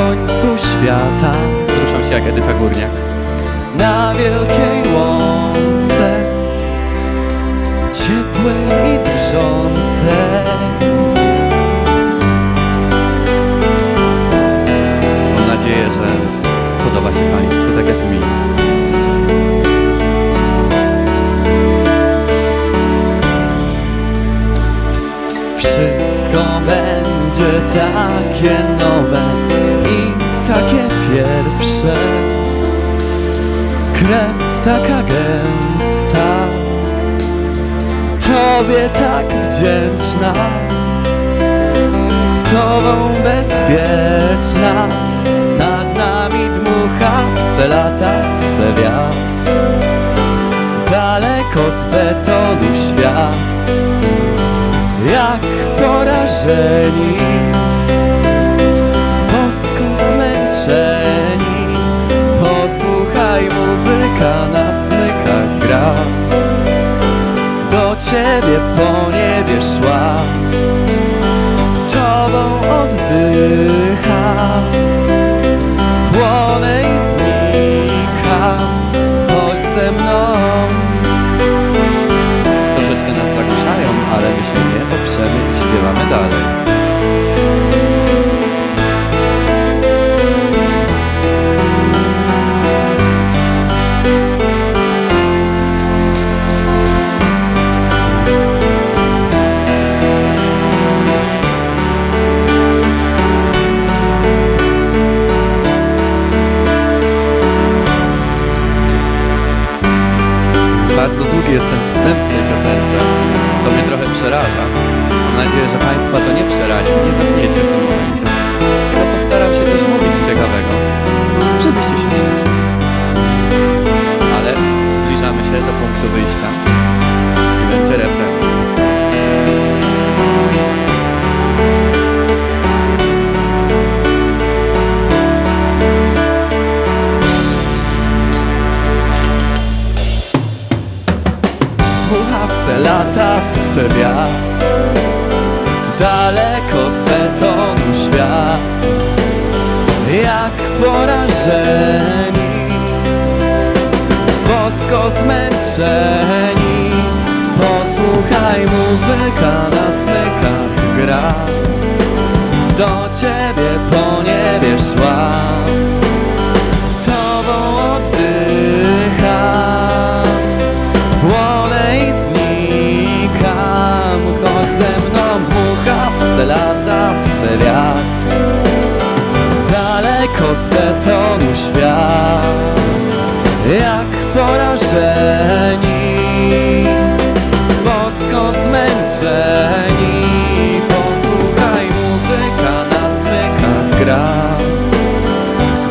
końcu świata. Wzruszam się jak Edyta Górniak. Na wielkiej łące, ciepłe i drżące, mam nadzieję, że podoba się Państwu tak jak mi. Wszystko będzie takie nowe i takie pierwsze. Krew taka gęsta, Tobie tak wdzięczna, z Tobą bezpieczna. Nad nami dmucha, chce lata, chce wiatr, daleko z betonu świat. Jak porażeni, boską zmęczeni, posłuchaj, muzyka na smykach gra. Do Ciebie po niebie szła, Tobą oddycham, płonę i znikam, chodź ze mną. Troszeczkę nas zagłuszają, ale my się nie poprzemy i śpiewamy dalej. Bardzo długi jest ten wstęp w tej piosence, to mnie trochę przeraża. Mam nadzieję, że Państwa to nie przerazi, nie zaczniecie w tym momencie. Ja postaram się też mówić ciekawego, żebyście się nie nudzili. Ale zbliżamy się do punktu wyjścia i będzie refren. Lata, chce wiatr, daleko z betonu świat. Jak porażeni, bosko zmęczeni, posłuchaj, muzyka na smykach gra. Do Ciebie po niebie szła, Tobą oddycham, płonę i znikam. Chodź ze mną, dmucha, chce lata, chce wiatr, daleko z betonu świat. Jak porażeni, bosko zmęczeni, posłuchaj, muzyka na smykach gra.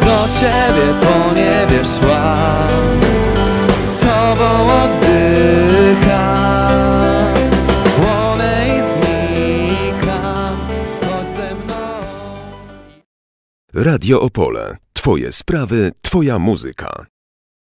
Do Ciebie po niebie szła, Tobą oddycham. Radio Opole. Twoje sprawy, Twoja muzyka.